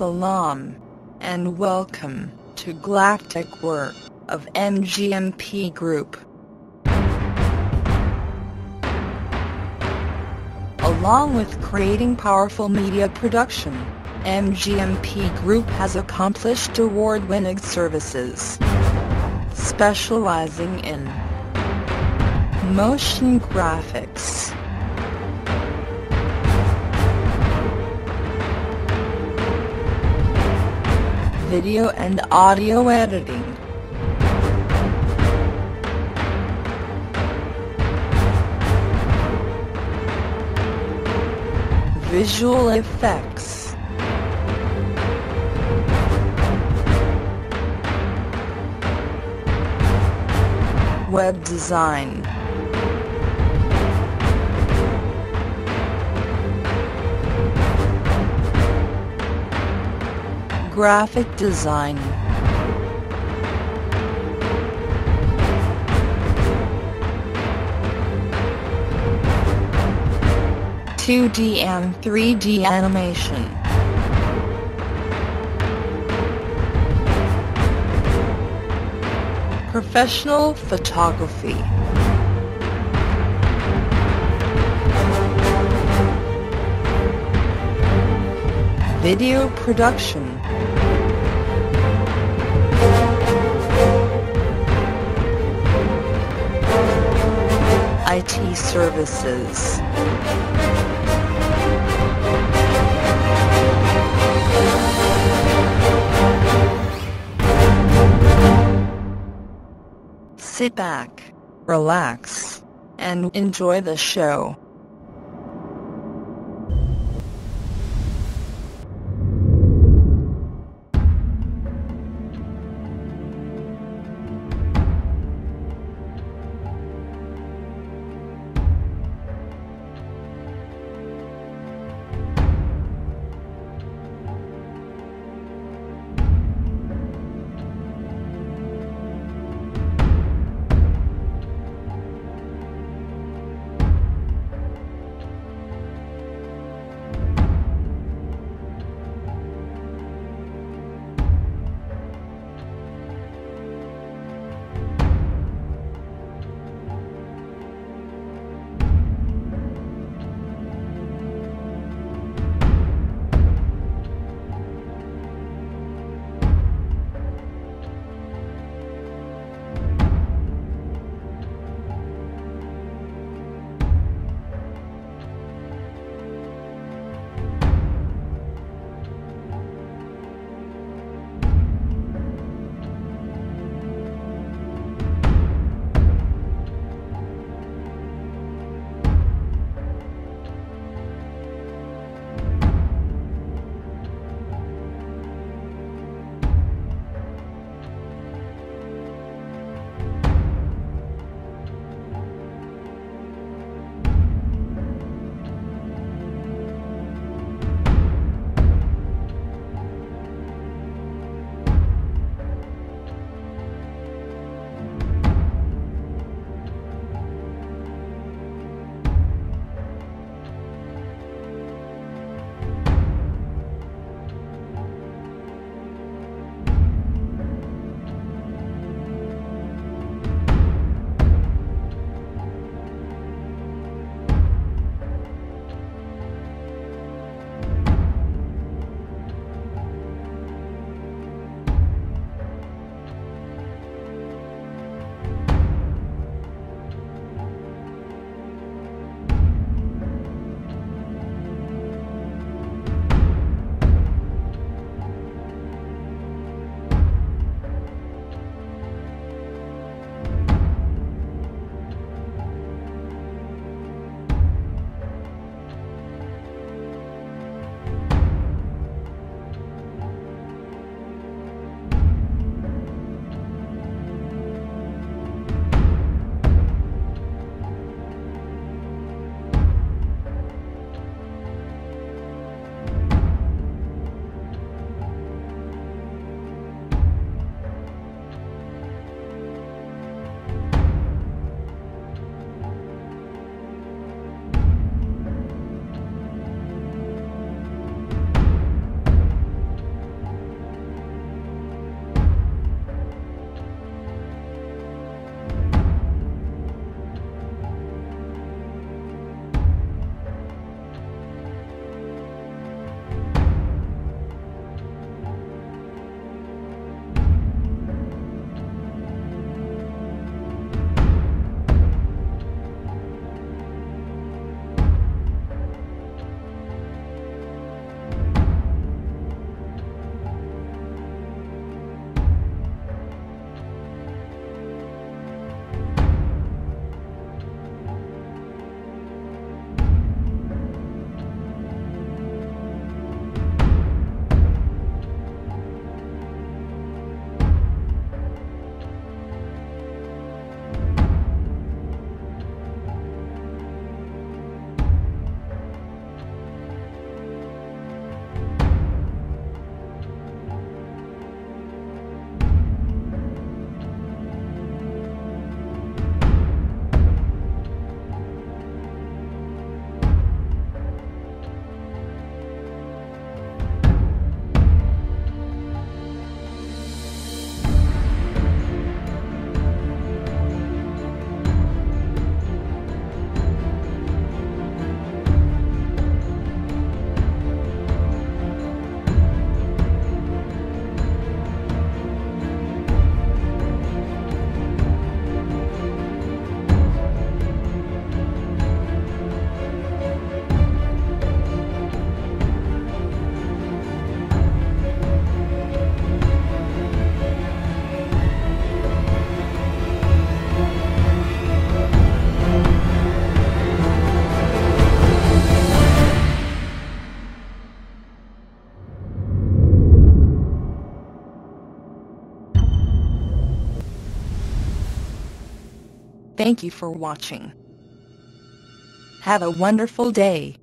Salam, and welcome to Galactic Work of MGMP Group. Along with creating powerful media production, MGMP Group has accomplished award-winning services, specializing in motion graphics, video and audio editing, visual effects, web design, graphic design, (2D and 3D animation), professional photography, video production, IT services, Sit back, relax, and enjoy the show. Thank you for watching. Have a wonderful day.